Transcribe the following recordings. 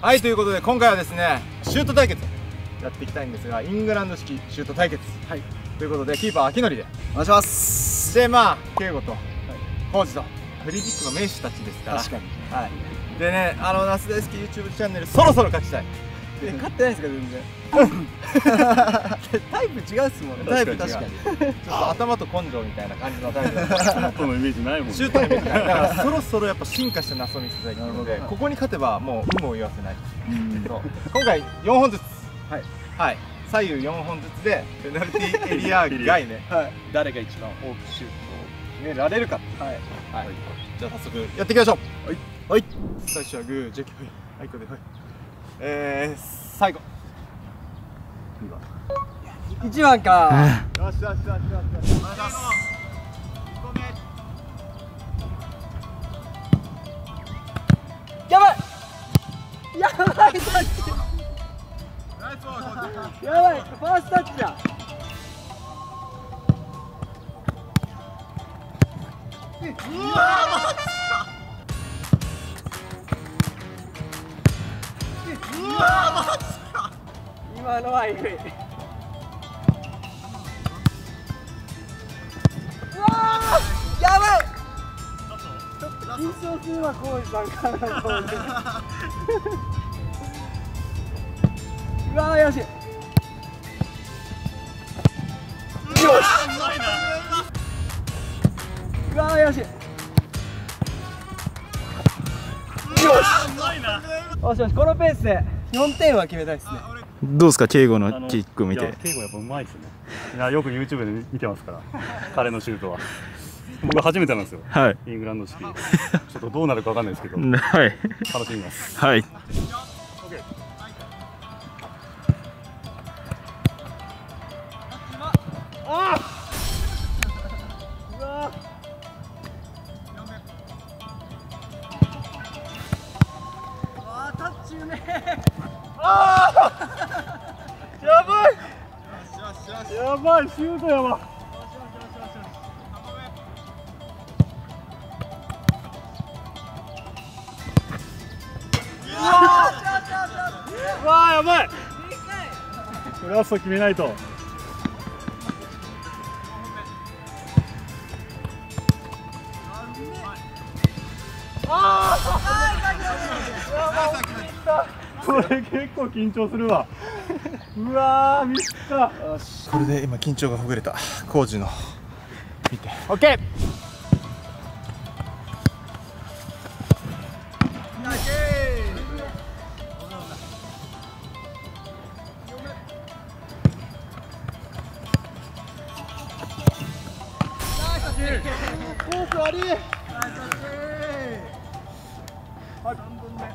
はい、ということで今回はですね、シュート対決やっていきたいんですが、イングランド式シュート対決、はい、ということでキーパー秋典でお願いします。で、まあ圭吾と浩二とフリーキックの名手たちですから、確かに、はい、でね、ナス大好き YouTube チャンネルそろそろ勝ちたい。勝ってないですか、全然。タイプ違うっすもんね。タイプ確かに。ちょっと頭と根性みたいな感じのタイプ。シュートのイメージないもんね。シュートのイメージない。だからそろそろやっぱ進化したナスを見せたいので、ここに勝てばもう有無を言わせない。今回4本ずつ。はい。はい。左右4本ずつでペナルティエリア外ね。はい。誰が一番多くシュートを決められるか。はい。はい。じゃあ早速やっていきましょう。はい。はい。最初はグー、ジェキ、はい。はい、これではい。最後1番か。よしよしよしよしよし、やばいやばい、タッチやばい、ファーストタッチだ。うわー、今のはエグい。うわー、やばい。ちょっと緊張するわ、浩二さんからのゴール。うわー、よしよし、うわー、よしよしよしよし、このペースで4点は決めたいですね。どうですか、圭吾のキック見て。圭吾やっぱうまいですね。いや、よく YouTube で見てますから、彼のシュートは。僕初めてなんですよ、はい、イングランド式。ちょっとどうなるかわかんないですけど、はい、楽しみます。はい。やばい、シュートやばい。うわー、やばい。これはそう決めないと。これ結構緊張するわ。うわー、見つかった。これで今緊張がほぐれた。浩二の見て。オッケー。コースあり。はい、3本目。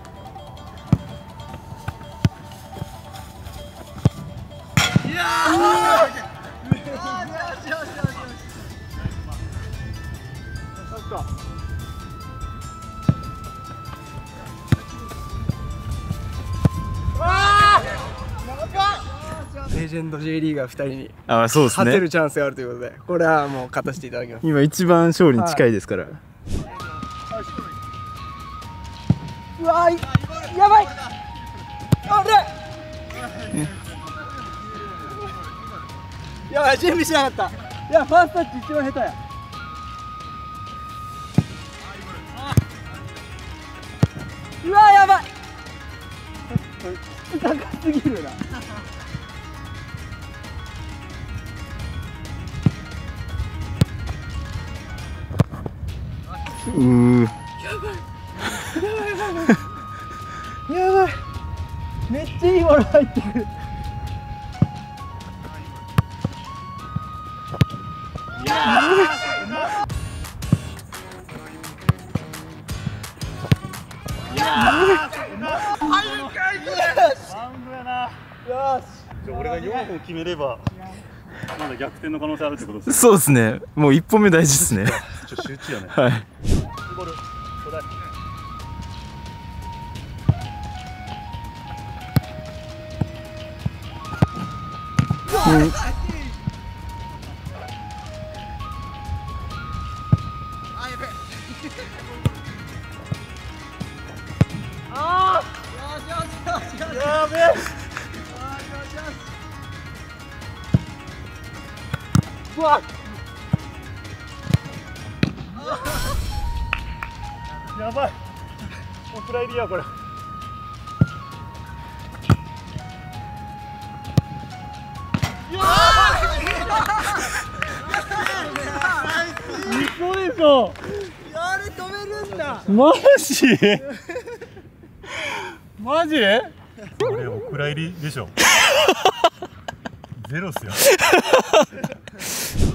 レジェンド J リーガー2人に勝てるチャンスがあるということで、これはもう勝たせていただきます。今一番勝利に近いですから。うわー、やばい、あれやばい、準備しなかった。いや、ファーストタッチ一番下手や。うわー、やばい、ちょっと高すぎるな。やばい、めっちゃいいボール入ってくる。俺が4本決めればまだ逆転の可能性あるってことですね。そうですね、もう1本目大事ですね。ちょっと集中やね。はい、ああ、よしよし。べえ。うわっやばい、お蔵入りやこれ。嘘でしょ。あれ止めるんだ。マジ？マジ？これお蔵入りでしょ。ゼロっすよ。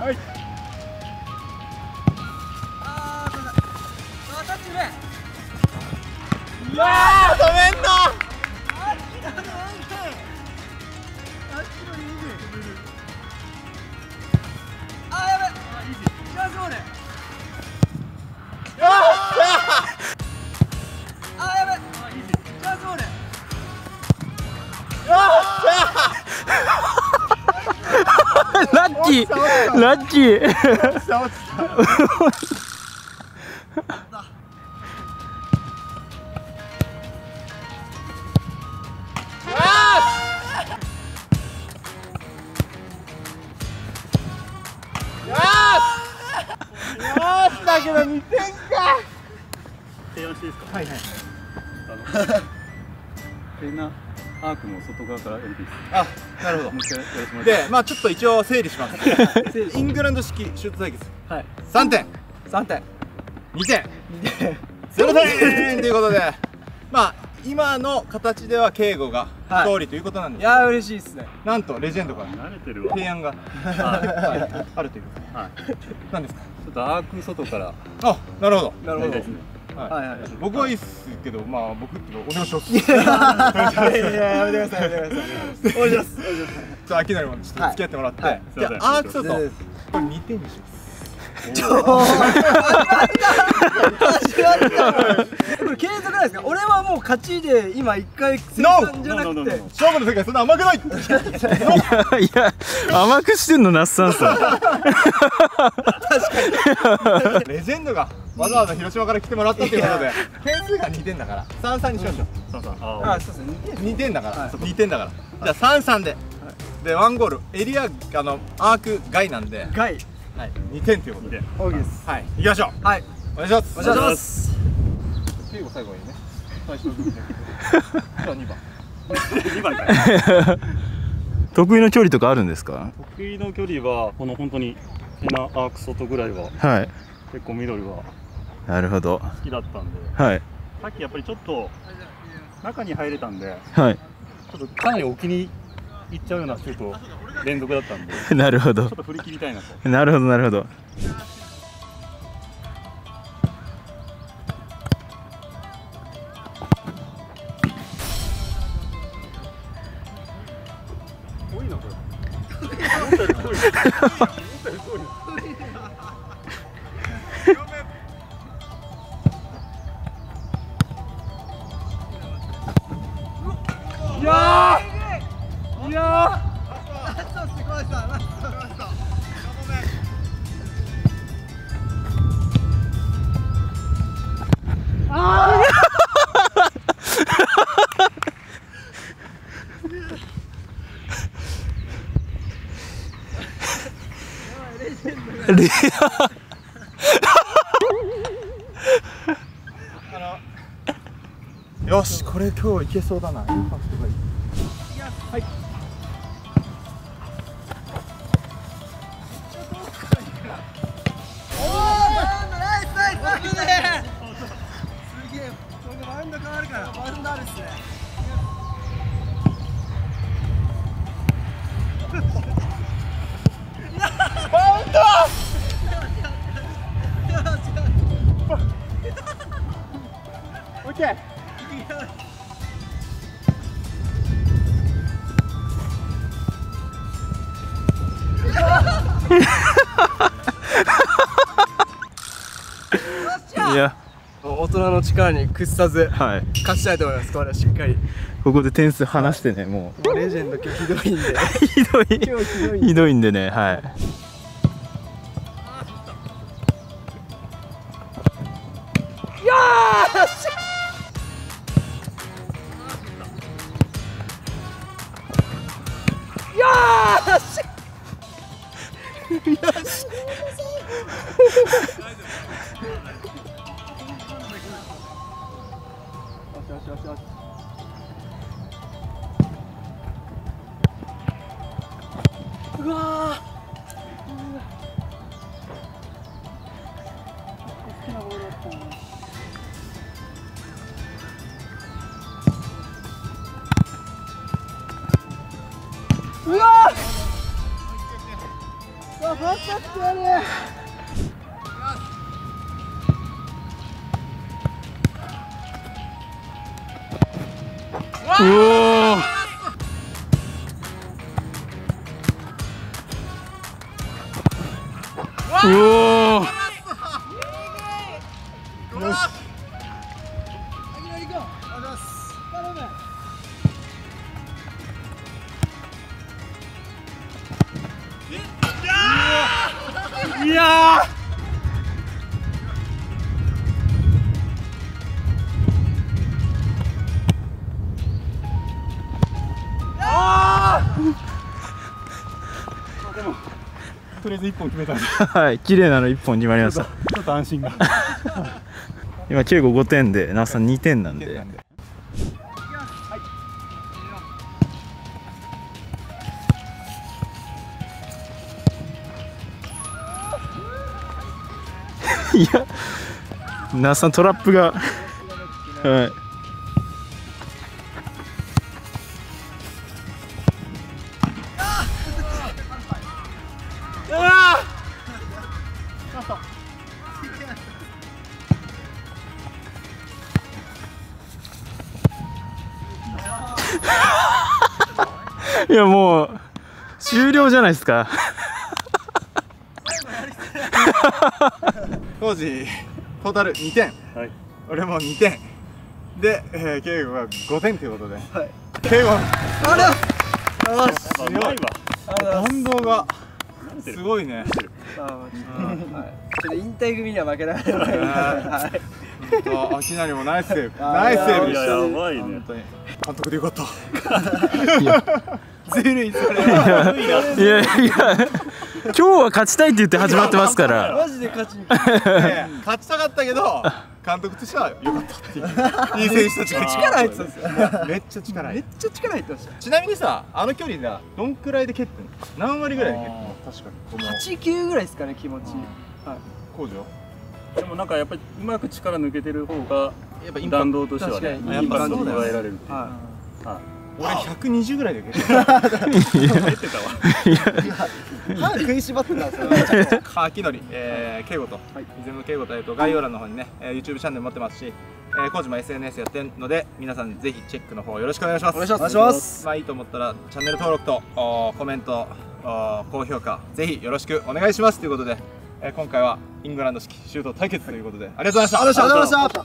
はい。うわー止めんの。あやべ。ラッキーラッキー。だけど2点か。提案していいですか。はいはい。ペンナアークの外側からやりです。あ、なるほど。もう一回やらせてもらいます。で、まあちょっと一応整理します。イングランド式シュート対決。はい。3点。2点。0点ということで、まあ今の形では敬吾が勝利ということなんです。いや嬉しいですね。なんとレジェンドから提案があるということで。はい。何ですか。アーク外から。あ、なるほど。なるほど。僕はいいっすけど、まあ、僕っていうか、お願いします。やめてください、やめてください。お願いします。じゃあ、秋成もちょっと付き合ってもらって。じゃあ、アーク外。これ2点にします。ちょっと。これ継続ないですか。俺はもう勝ちで、今一回。じゃなくて。勝負の世界、そんな甘くない。いや、甘くしてんの、那須さんさ。レジェンドがわざわざ広島から来てもらったということで、点数が2点だから3-3にしましょう。ああそうですね、2点だから、2点だから、じゃあ3-3でワンゴールエリア、アーク外なんで2点ということで OK です。はい行きましょう。はい、お願いします。お願いします。最後はいいね、最初の組で2番かい。得意の距離とかあるんですか。得意の距離はこの本当にアーク外ぐらいは、はい、結構緑は好きだったんで、はい、さっきやっぱりちょっと中に入れたんで、はい、ちょっとかなり沖に行っちゃうようなシュート連続だったんで、なるほど、ちょっと振り切りたいなと。なるほどなるほど。多いなこれ。よし、これ今日いけそうだな。インパクトがいい。はい。おお、ナイスナイス。すげえ。これマウンド変わるから。マウンドあるっすね。いや、大人の力に屈さず、はい、勝ちたいと思います。これはしっかり。ここで点数離してね、もうレジェンド今日ひどいんでひどいんでね、はい。うわー、うわー、わかったってやれ。うわ、うおー、よし、いやー、とりあえず1本決めたんで、はい、綺麗なの1本決まりました。ちょっと安心が今圭吾5点で那須さん2点なんで、はい、いや那須さんトラップがはい、いやもう終了じゃないですか当時トータル2点、はい、俺も2点で圭吾が5点ということで、圭吾、はい、あれ強いわ、弾道がすごいね。ちょっと引退組には負けられない。あきなりもナイスセーブ、ナイスセーブでした。やばいね。本当に監督でよかった。ずるいそれ。いやいや、今日は勝ちたいって言って始まってますから。マジで勝ちに。勝ちたかったけど監督としてはよかったっていう。いい選手たち。力入ってたんですよ。めっちゃ力。めっちゃ力入ってました。ちなみにさ、あの距離だ、どんくらいで蹴ってんの？何割ぐらいで蹴ってんの？確かに。8、9ぐらいですかね、気持ち。はい。工場。でもなんかやっぱりうまく力抜けてる方が弾道としてはね、インパクトを捉えられるっていう。俺120ぐらいだけど入ってたわ。歯食いしばってたんですよ。あきのり、圭吾と、出雲圭吾というと概要欄の方にね、YouTube チャンネル持ってますし、コーチも SNS やってるので、皆さんぜひチェックの方よろしくお願いします。お願いします。まあいいと思ったらチャンネル登録とコメント、高評価ぜひよろしくお願いしますということで。今回はイングランド式シュート対決ということで、ありがとうございました。